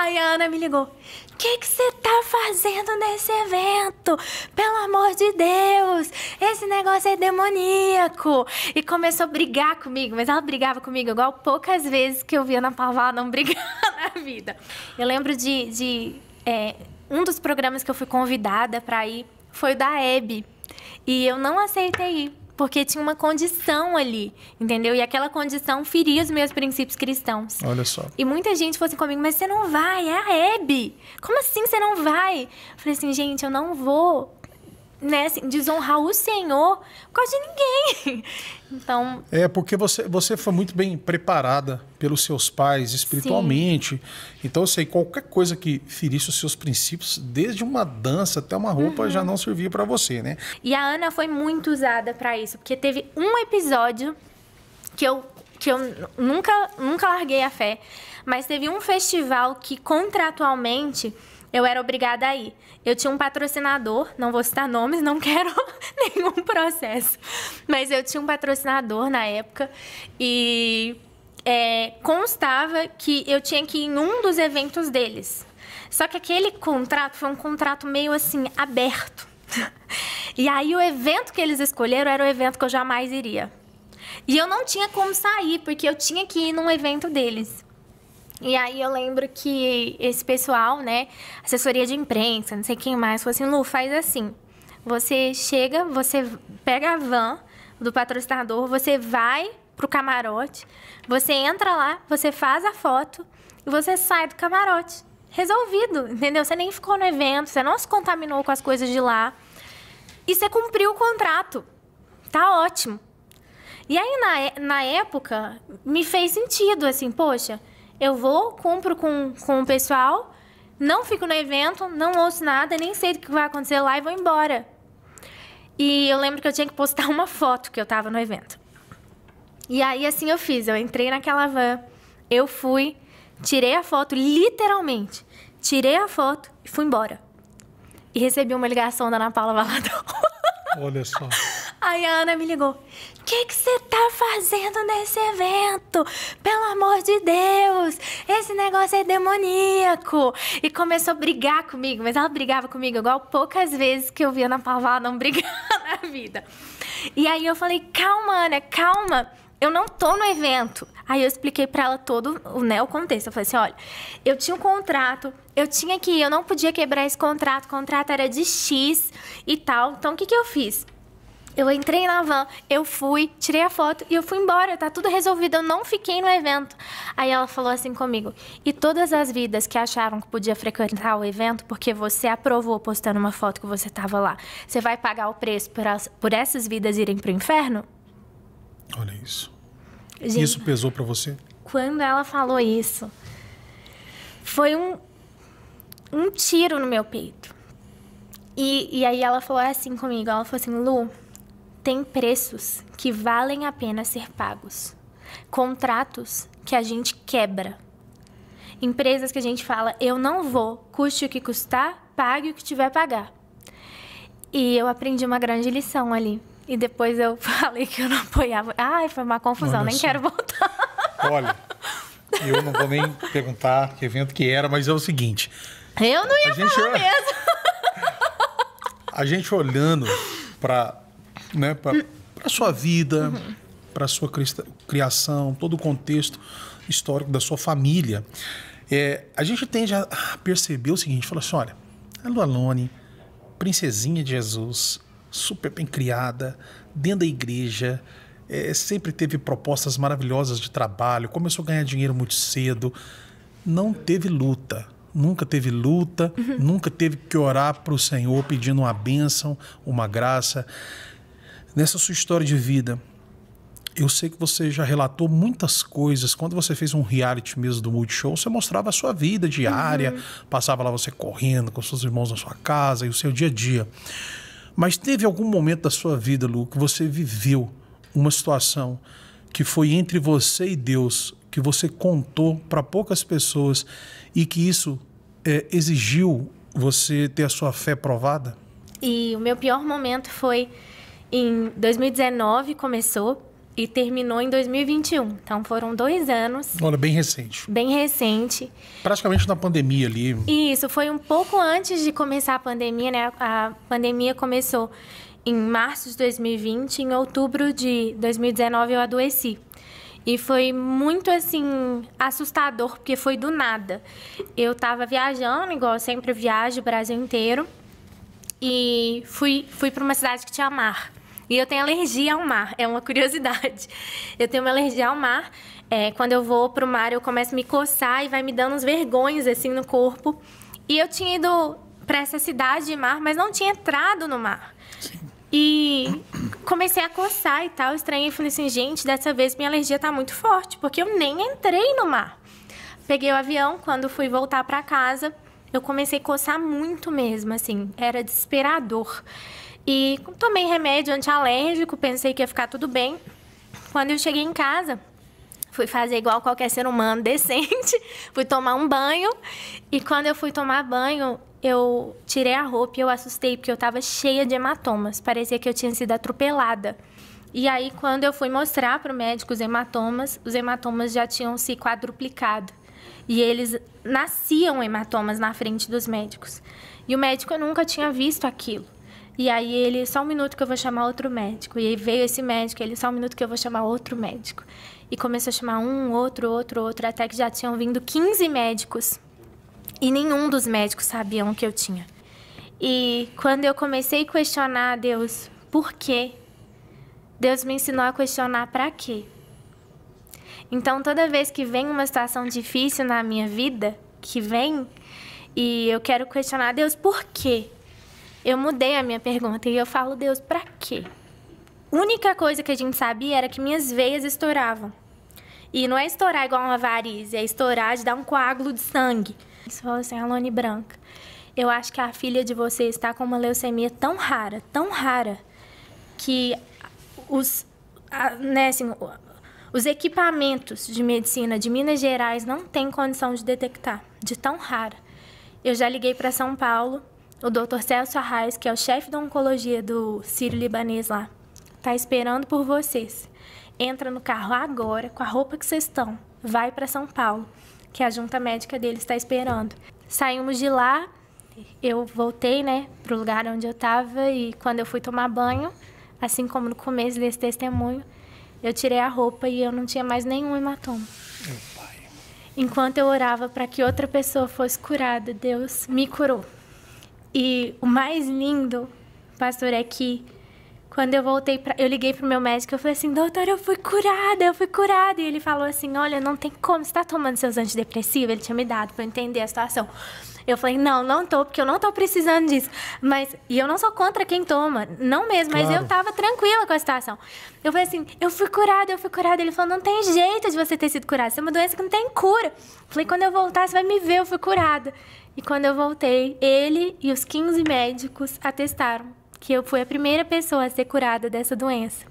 Aí a Ana me ligou. O que você tá fazendo nesse evento? Pelo amor de Deus, esse negócio é demoníaco. E começou a brigar comigo, mas ela brigava comigo igual poucas vezes que eu vi a Ana Paula Valadão brigar na vida. Eu lembro de um dos programas que eu fui convidada pra ir foi o da Hebe. E eu não aceitei ir, porque tinha uma condição ali, entendeu? E aquela condição feria os meus princípios cristãos. Olha só. E muita gente falou assim comigo, mas você não vai, é a Hebe. Como assim você não vai? Eu falei assim, gente, eu não vou, né, assim, desonrar o Senhor por causa de ninguém. Então... É, porque você foi muito bem preparada pelos seus pais espiritualmente. Sim. Então, eu sei, qualquer coisa que ferisse os seus princípios, desde uma dança até uma roupa, já não servia para você, né? E a Ana foi muito usada para isso, porque teve um episódio que eu nunca larguei a fé, mas teve um festival que contratualmente... eu era obrigada a ir. Eu tinha um patrocinador, não vou citar nomes, não quero nenhum processo. Mas eu tinha um patrocinador na época e constava que eu tinha que ir em um dos eventos deles. Só que aquele contrato foi um contrato meio assim, aberto. E aí o evento que eles escolheram era o evento que eu jamais iria. E eu não tinha como sair, porque eu tinha que ir num evento deles. E aí eu lembro que esse pessoal, né, assessoria de imprensa, não sei quem mais, falou assim, Lu, faz assim, você chega, você pega a van do patrocinador, você vai pro camarote, você entra lá, você faz a foto e você sai do camarote. Resolvido, entendeu? Você nem ficou no evento, você não se contaminou com as coisas de lá e você cumpriu o contrato. Tá ótimo. E aí, na época, me fez sentido, assim, poxa... eu vou, cumpro com o pessoal, não fico no evento, não ouço nada, nem sei do que vai acontecer lá e vou embora. E eu lembro que eu tinha que postar uma foto que eu tava no evento. E aí, assim eu fiz, eu entrei naquela van, eu fui, tirei a foto, literalmente, tirei a foto e fui embora. E recebi uma ligação da Ana Paula Valadão. Olha só. Aí a Ana me ligou. O que você tá fazendo nesse evento? Pelo amor de Deus, esse negócio é demoníaco. E começou a brigar comigo, mas ela brigava comigo igual poucas vezes que eu vi a Ana Paula Valadão brigar na vida. E aí eu falei, calma, Ana, calma. Eu não tô no evento. Aí eu expliquei pra ela todo, né, o contexto. Eu falei assim, olha, eu tinha um contrato, eu tinha que ir, eu não podia quebrar esse contrato, o contrato era de X e tal. Então, o que eu fiz? Eu entrei na van, eu fui, tirei a foto e eu fui embora, tá tudo resolvido, eu não fiquei no evento. Aí ela falou assim comigo, e todas as vidas que acharam que podia frequentar o evento, porque você aprovou postando uma foto que você tava lá, você vai pagar o preço por essas vidas irem pro inferno? Olha isso. Gente, isso pesou pra você? Quando ela falou isso, foi um tiro no meu peito. E aí ela falou assim comigo, ela falou assim, Lu, tem preços que valem a pena ser pagos. Contratos que a gente quebra. Empresas que a gente fala, eu não vou, custe o que custar, pague o que tiver a pagar. E eu aprendi uma grande lição ali. E depois eu falei que eu não apoiava. Ai, foi uma confusão, nem quero voltar. Olha, eu não vou nem perguntar que evento que era, mas é o seguinte. Eu não ia falar mesmo. A gente olhando para... né, para sua vida, para sua criação, todo o contexto histórico da sua família, a gente tende a perceber o seguinte, fala assim, olha, a Lu Alone, princesinha de Jesus, super bem criada, dentro da igreja, sempre teve propostas maravilhosas de trabalho, começou a ganhar dinheiro muito cedo, não teve luta. Nunca teve luta, nunca teve que orar para o Senhor pedindo uma bênção, uma graça. Nessa sua história de vida, eu sei que você já relatou muitas coisas. Quando você fez um reality mesmo do Multishow, você mostrava a sua vida diária, passava lá você correndo com seus irmãos na sua casa e o seu dia a dia. Mas teve algum momento da sua vida, Lu, que você viveu uma situação que foi entre você e Deus, que você contou para poucas pessoas e que isso exigiu você ter a sua fé provada? E o meu pior momento foi... em 2019 começou e terminou em 2021. Então foram 2 anos. Olha, bem recente. Bem recente. Praticamente na pandemia ali. Isso, foi um pouco antes de começar a pandemia, né? A pandemia começou em março de 2020, em outubro de 2019 eu adoeci. E foi muito, assim, assustador, porque foi do nada. Eu tava viajando, igual eu sempre viajo, o Brasil inteiro. E fui para uma cidade que tinha mar. E eu tenho alergia ao mar, é uma curiosidade. Eu tenho uma alergia ao mar. Quando eu vou pro mar, eu começo a me coçar e vai me dando uns vergões, assim, no corpo. E eu tinha ido para essa cidade de mar, mas não tinha entrado no mar. E comecei a coçar e tal, estranhei e falei assim, gente, dessa vez minha alergia tá muito forte, porque eu nem entrei no mar. Peguei o avião, quando fui voltar para casa, eu comecei a coçar muito mesmo, assim, era desesperador. E tomei remédio antialérgico, pensei que ia ficar tudo bem. Quando eu cheguei em casa, fui fazer igual qualquer ser humano decente, fui tomar um banho, e quando eu fui tomar banho, eu tirei a roupa e eu assustei, porque eu estava cheia de hematomas. Parecia que eu tinha sido atropelada. E aí, quando eu fui mostrar para o médico os hematomas já tinham se quadruplicado. E eles nasciam hematomas na frente dos médicos. E o médico nunca tinha visto aquilo. E aí, ele, só um minuto que eu vou chamar outro médico. E aí veio esse médico, ele, só um minuto que eu vou chamar outro médico. E começou a chamar um, outro, até que já tinham vindo 15 médicos. E nenhum dos médicos sabiam o que eu tinha. E quando eu comecei a questionar a Deus, por quê? Deus me ensinou a questionar para quê? Então, toda vez que vem uma situação difícil na minha vida, que vem, e eu quero questionar a Deus, por quê? Eu mudei a minha pergunta e eu falo, Deus, para quê? A única coisa que a gente sabia era que minhas veias estouravam. E não é estourar igual uma varize, é estourar de dar um coágulo de sangue. Você falou assim, Alone Branca, eu acho que a filha de você está com uma leucemia tão rara, que os equipamentos de medicina de Minas Gerais não têm condição de detectar, de tão rara. Eu já liguei para São Paulo, o doutor Celso Arraes, que é o chefe da oncologia do Sírio-Libanês lá, está esperando por vocês. Entra no carro agora, com a roupa que vocês estão, vai para São Paulo, que a junta médica dele está esperando. Saímos de lá, eu voltei, né, pro lugar onde eu estava, e quando eu fui tomar banho, assim como no começo desse testemunho, eu tirei a roupa e eu não tinha mais nenhum hematoma. Meu pai. Enquanto eu orava para que outra pessoa fosse curada, Deus me curou. E o mais lindo, pastor, é que quando eu voltei, eu liguei pro meu médico, eu falei assim, doutor, eu fui curada. E ele falou assim, olha, não tem como, você tá tomando seus antidepressivos? Ele tinha me dado pra eu entender a situação. Eu falei, não tô, porque eu não tô precisando disso. Mas, e eu não sou contra quem toma, não mesmo, mas claro, eu tava tranquila com a situação. Eu falei assim, eu fui curada. Ele falou, não tem jeito de você ter sido curada, isso é uma doença que não tem cura. Eu falei, quando eu voltar, você vai me ver, eu fui curada. E quando eu voltei, ele e os 15 médicos atestaram que eu fui a primeira pessoa a ser curada dessa doença.